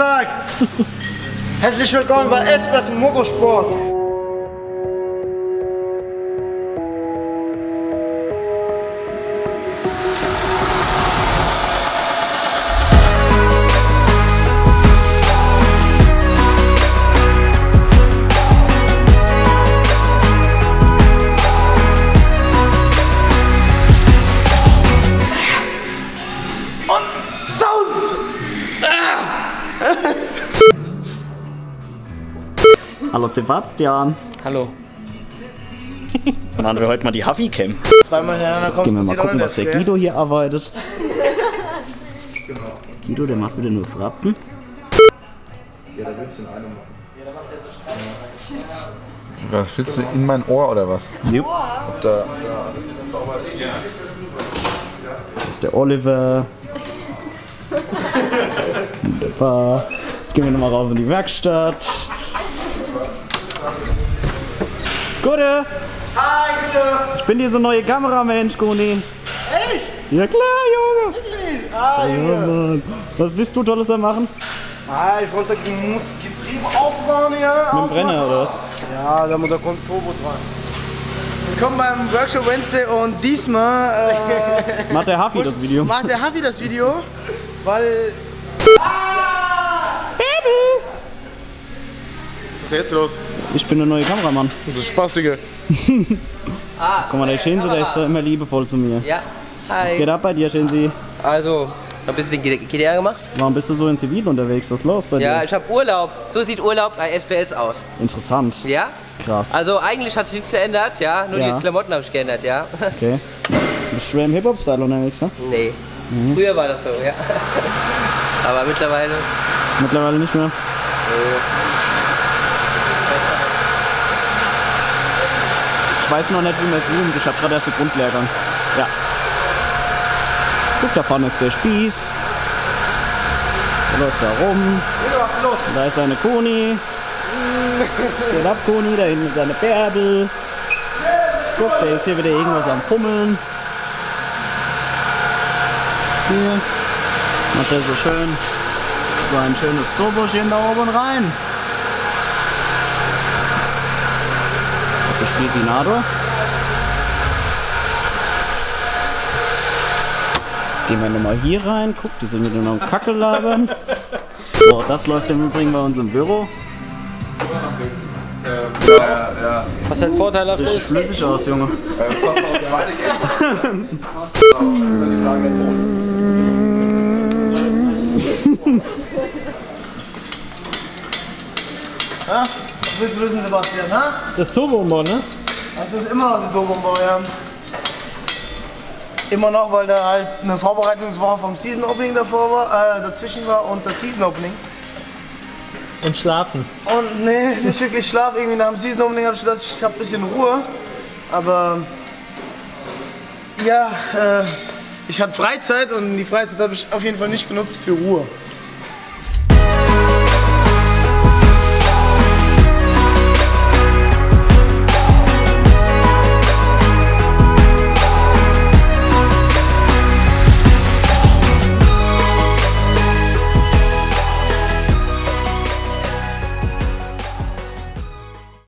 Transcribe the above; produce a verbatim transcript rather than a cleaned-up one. Tag! Herzlich willkommen bei S P S Motorsport! Hallo Sebastian. Hallo. Dann haben wir heute mal die Huffy Cam. Zweimal hintereinander kommt. Gehen wir mal gucken, was der Guido hier arbeitet. Guido, der macht wieder nur Fratzen. Ja, da willst du in einem machen. Ja, da macht er so Streit. Was willst du in mein Ohr oder was? Jupp. Ob da, da das ist sauber. Das ist der Oliver. Wunderbar. Jetzt gehen wir nochmal raus in die Werkstatt. Gute! Hi, Gute! Ich bin dieser neue Kameramensch, Goni. Echt? Ja klar, Junge! Echt? Ah, Junge! Was bist du Tolles am machen? Ah, ich wollte das Getriebe aufbauen hier. Mit dem Brenner oder was? Ja, da kommt Turbo dran. Willkommen beim Workshop Wednesday und diesmal... Äh, macht der Huffy das Video. Macht der Huffy das Video, weil... Ah! Baby! Was ist jetzt los? Ich bin der neue Kameramann. Das ist spaßige. Ah, guck mal, der Schenzi, der ist immer liebevoll zu mir. Ja. Hi. Was geht ab bei dir, Schenzi? Also, ich hab ein bisschen K D R gemacht. Warum bist du so in Zivil unterwegs? Was ist los bei dir? Ja, ich hab Urlaub. So sieht Urlaub bei S P S aus. Interessant. Ja? Krass. Also eigentlich hat sich nichts geändert, ja. Nur ja. Die Klamotten habe ich geändert, ja. Okay. Du bist schwer im Hip-Hop-Style unterwegs, ne? Nee. Mhm. Früher war das so, ja. Aber mittlerweile... Mittlerweile nicht mehr? Nee. Ich weiß noch nicht, wie man es übt. Ich habe gerade erst den Grundlehrgang. Ja. Guck, da vorne ist der Spieß. Der läuft da rum. Da ist seine Koni. Geht ab, Koni. Da hinten ist seine Bärbel. Guck, der ist hier wieder irgendwas am Fummeln. Hier. Macht er so schön. So ein schönes Turboschen da oben rein. Das ist Spiesinado. Jetzt gehen wir nochmal hier rein. Guck, die sind wieder noch am Kacke labern. So, das läuft im Übrigen bei uns im Büro. Ja, ja, ja. Was dein Vorteil auf ist? Flüssig aus, Junge. Ja? Was willst du wissen, Sebastian, ne? Das Turbo-Umbau, ne? Das ist immer noch ein Turbo-Umbau, ja. Immer noch, weil da halt eine Vorbereitungswoche vom Season-Opening davor war, äh, dazwischen war und das Season-Opening. Und schlafen. Und ne, nicht wirklich Schlaf. Irgendwie nach dem Season-Opening habe ich gedacht, ich habe ein bisschen Ruhe. Aber ja, äh, ich hatte Freizeit und die Freizeit habe ich auf jeden Fall nicht genutzt für Ruhe.